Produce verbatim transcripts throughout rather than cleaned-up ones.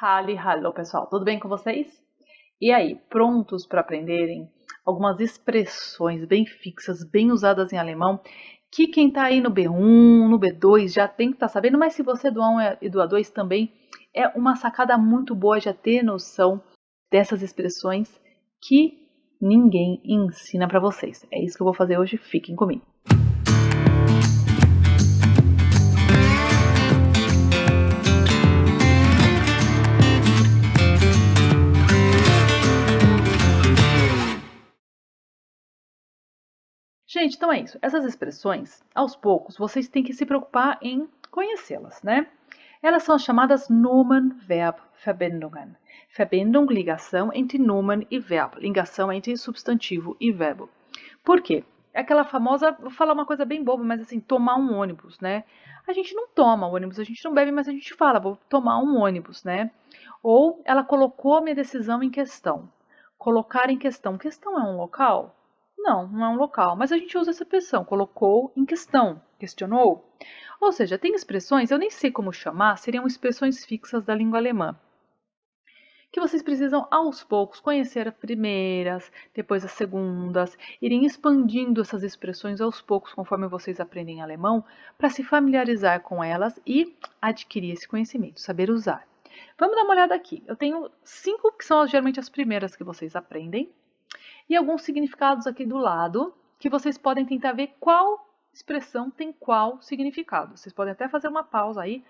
Hallihallo, pessoal, tudo bem com vocês? E aí, prontos para aprenderem algumas expressões bem fixas, bem usadas em alemão, que quem está aí no B um, no B dois já tem que estar tá sabendo, mas se você é do A um e do A dois também, é uma sacada muito boa já ter noção dessas expressões que ninguém ensina para vocês. É isso que eu vou fazer hoje, fiquem comigo. Gente, então é isso. Essas expressões, aos poucos, vocês têm que se preocupar em conhecê-las, né? Elas são as chamadas Nomen-Verb-Verbindungen. Verbindung, ligação entre Nomen e Verbo. Ligação entre substantivo e verbo. Por quê? É aquela famosa, vou falar uma coisa bem boba, mas assim, tomar um ônibus, né? A gente não toma ônibus, a gente não bebe, mas a gente fala, vou tomar um ônibus, né? Ou ela colocou minha decisão em questão. Colocar em questão. Questão é um local? Não, não é um local, mas a gente usa essa expressão, colocou em questão, questionou. Ou seja, tem expressões, eu nem sei como chamar, seriam expressões fixas da língua alemã, que vocês precisam, aos poucos, conhecer as primeiras, depois as segundas, irem expandindo essas expressões aos poucos, conforme vocês aprendem alemão, para se familiarizar com elas e adquirir esse conhecimento, saber usar. Vamos dar uma olhada aqui. Eu tenho cinco que são geralmente as primeiras que vocês aprendem, e alguns significados aqui do lado, que vocês podem tentar ver qual expressão tem qual significado. Vocês podem até fazer uma pausa aí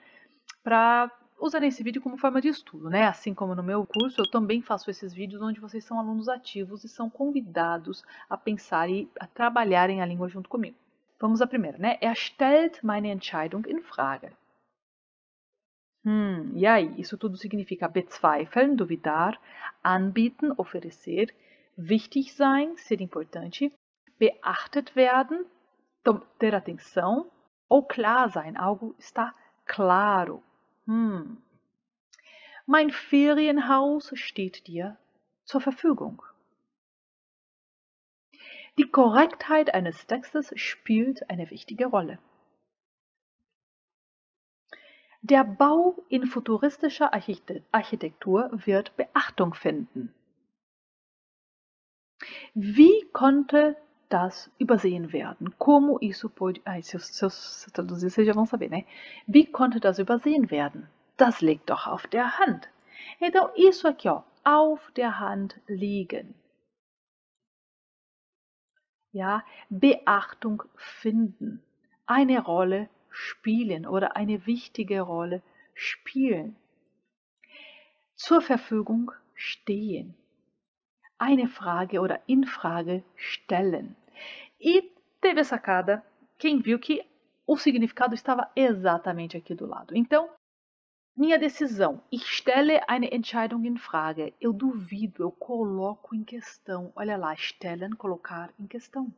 para usar esse vídeo como forma de estudo, né? Assim como no meu curso, eu também faço esses vídeos onde vocês são alunos ativos e são convidados a pensar e a trabalharem a língua junto comigo. Vamos à primeira, né? Er stellt meine Entscheidung in Frage. Hum, e aí? Isso tudo significa bezweifeln, duvidar, anbieten, oferecer, wichtig sein, ser importante, beachtet werden, ter atenção, ou klar sein, algo está claro. Hum. Mein Ferienhaus steht dir zur Verfügung. Die Korrektheit eines Textes spielt eine wichtige Rolle. Der Bau in futuristischer Architektur wird Beachtung finden. Wie konnte das übersehen werden? Como isso pode... Ai, se eu, se eu traduzir, vocês já vão saber, né? Wie konnte das übersehen werden? Das liegt doch auf der Hand. Então, isso aqui, ó. Auf der Hand liegen. Ja, Beachtung finden. Eine Rolle spielen oder eine wichtige Rolle spielen. Zur Verfügung stehen. Eine Frage oder in Frage stellen. E teve a sacada quem viu que o significado estava exatamente aqui do lado. Então, minha decisão. Ich stelle eine Entscheidung in Frage. Eu duvido, eu coloco em questão. Olha lá, stellen, colocar em questão.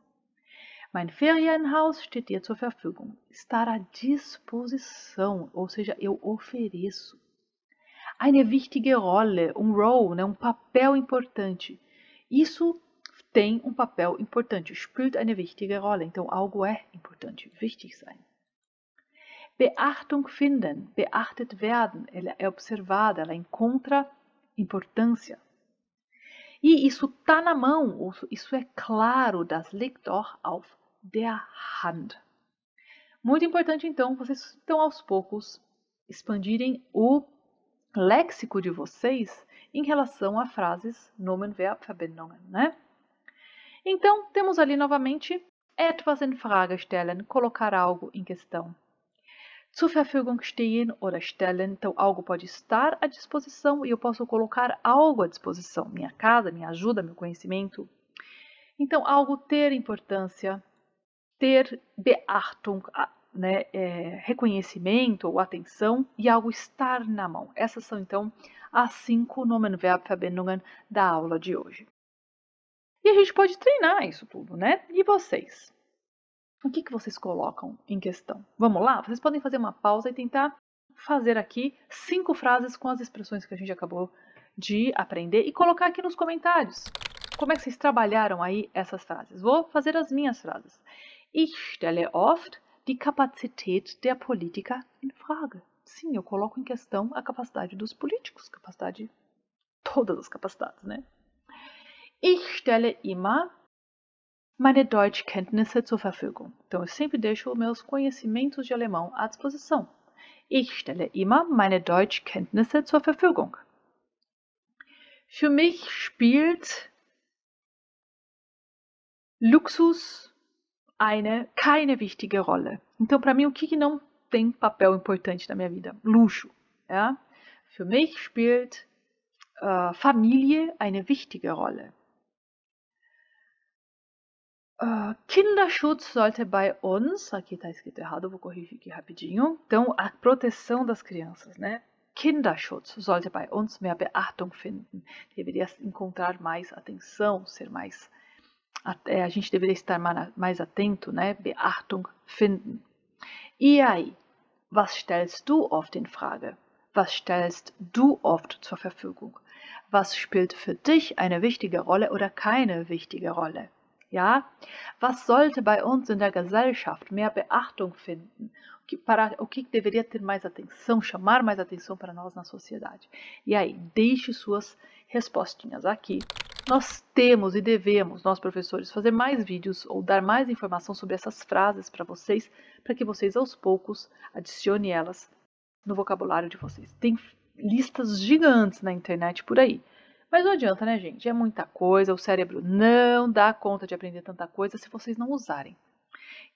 Mein Ferienhaus steht dir zur Verfügung. Estar à disposição, ou seja, eu ofereço. Eine wichtige Rolle, um role, né, um papel importante. Isso tem um papel importante. Spielt eine wichtige Rolle. Então, algo é importante. Wichtig sein. Beachtung finden. Beachtet werden. Ela é observada. Ela encontra importância. E isso tá na mão. Isso é claro. Das liegt doch auf der Hand. Muito importante, então, vocês estão aos poucos expandirem o léxico de vocês em relação a frases Nomen, Verb, Verbindungen, né? Então, temos ali novamente etwas in Frage stellen, colocar algo em questão. Zur Verfügung stehen oder stellen, então algo pode estar à disposição e eu posso colocar algo à disposição, minha casa, minha ajuda, meu conhecimento. Então, algo ter importância, ter Beachtung, né, é, reconhecimento ou atenção e algo estar na mão. Essas são, então, as cinco Nomen, Verb, Verbindungen da aula de hoje. E a gente pode treinar isso tudo, né? E vocês? O que, que vocês colocam em questão? Vamos lá? Vocês podem fazer uma pausa e tentar fazer aqui cinco frases com as expressões que a gente acabou de aprender e colocar aqui nos comentários. Como é que vocês trabalharam aí essas frases? Vou fazer as minhas frases. Ich stelle oft die Kapazität der Politiker in Frage. sim, eu coloco em questão a capacidade dos políticos, capacidade, todas as capacidades, né? Ich stelle immer meine Deutschkenntnisse zur Verfügung. Então, eu sempre deixo meus conhecimentos de alemão à disposição. Ich stelle immer meine Deutschkenntnisse zur Verfügung. Für mich spielt Luxus eine, keine wichtige Rolle. Então, para mim, o que, que não tem papel importante na minha vida? Luxo. Ja? Für mich spielt äh, Familie eine wichtige Rolle. Uh, Kinderschutz sollte bei uns, aqui está escrito errado, vou corrigir aqui rapidinho, então a proteção das crianças, né? Kinderschutz sollte bei uns mehr Beachtung finden, deveria encontrar mais atenção, ser mais, a gente deveria estar mais atento, né? Beachtung finden. E aí, was stellst du oft in Frage? Was stellst du oft zur Verfügung? Was spielt für dich eine wichtige Rolle oder keine wichtige Rolle? Ja, was sollte bei uns in der Gesellschaft mehr Beachtung finden? O que, para, o que deveria ter mais atenção, chamar mais atenção para nós na sociedade? E aí, deixe suas respostinhas aqui. Nós temos e devemos, nós professores, fazer mais vídeos ou dar mais informação sobre essas frases para vocês, para que vocês, aos poucos, adicione elas no vocabulário de vocês. Tem listas gigantes na internet por aí. Mas não adianta, né, gente? É muita coisa, o cérebro não dá conta de aprender tanta coisa se vocês não usarem.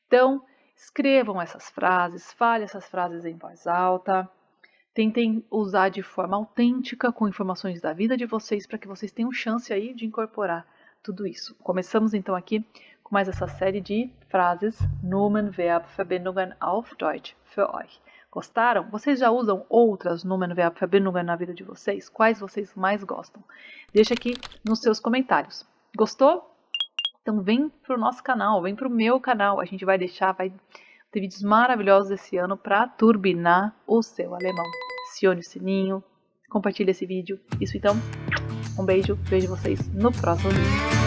Então, escrevam essas frases, falem essas frases em voz alta, tentem usar de forma autêntica com informações da vida de vocês para que vocês tenham chance aí de incorporar tudo isso. Começamos, então, aqui com mais essa série de frases Nomen, Verb, Verbindungen auf Deutsch für euch. Gostaram? Vocês já usam outras Nomen, Verb, Verbindungen na vida de vocês? Quais vocês mais gostam? Deixa aqui nos seus comentários. Gostou? Então vem para o nosso canal, vem para o meu canal. A gente vai deixar, vai ter vídeos maravilhosos esse ano para turbinar o seu alemão. Acione o sininho, compartilhe esse vídeo. Isso então, um beijo, vejo vocês no próximo vídeo.